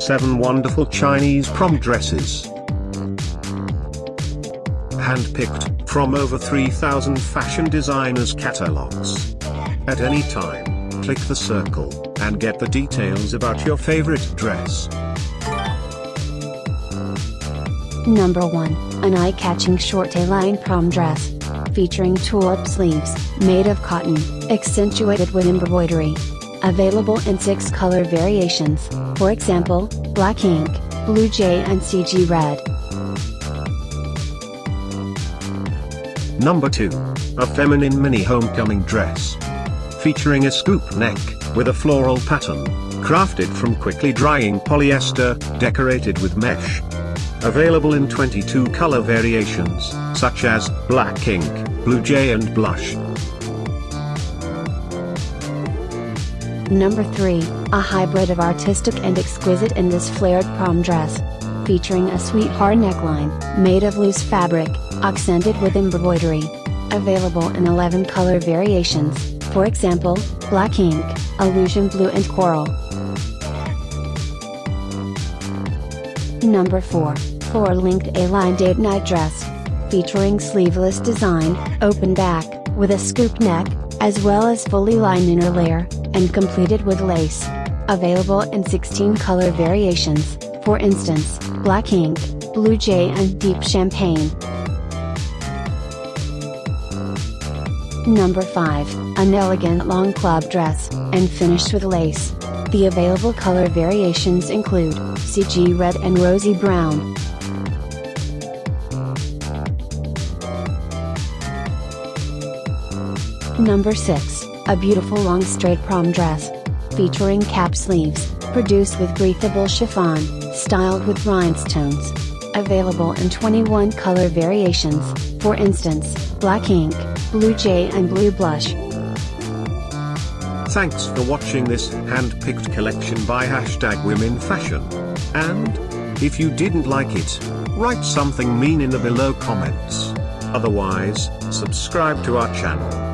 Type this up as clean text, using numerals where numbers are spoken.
7 Wonderful Chinese Prom Dresses. Handpicked from over 3,000 fashion designers' catalogs. At any time, click the circle and get the details about your favorite dress. Number 1, an eye-catching short A-line prom dress. Featuring tulip sleeves, made of cotton, accentuated with embroidery. Available in 6 color variations, for example, black ink, blue jay and CG red. Number 2. A feminine mini homecoming dress. Featuring a scoop neck, with a floral pattern, crafted from quickly drying polyester, decorated with mesh. Available in 22 color variations, such as black ink, blue jay and blush. Number 3, a hybrid of artistic and exquisite in this flared prom dress. Featuring a sweetheart neckline, made of loose fabric, accented with embroidery. Available in 11 color variations, for example, black ink, illusion blue and coral. Number 4, four-linked A-line date night dress. Featuring sleeveless design, open back, with a scoop neck, as well as fully lined inner layer, and completed with lace. Available in 16 color variations, for instance, black ink, blue jay and deep champagne. Number 5, an elegant long club dress, and finished with lace. The available color variations include, CG red and rosy brown. Number 6, a beautiful long straight prom dress. Featuring cap sleeves, produced with breathable chiffon, styled with rhinestones. Available in 21 color variations, for instance, black ink, blue jay and blue blush. Thanks for watching this hand-picked collection by #WomenFashion. And, if you didn't like it, write something mean in the below comments. Otherwise, subscribe to our channel.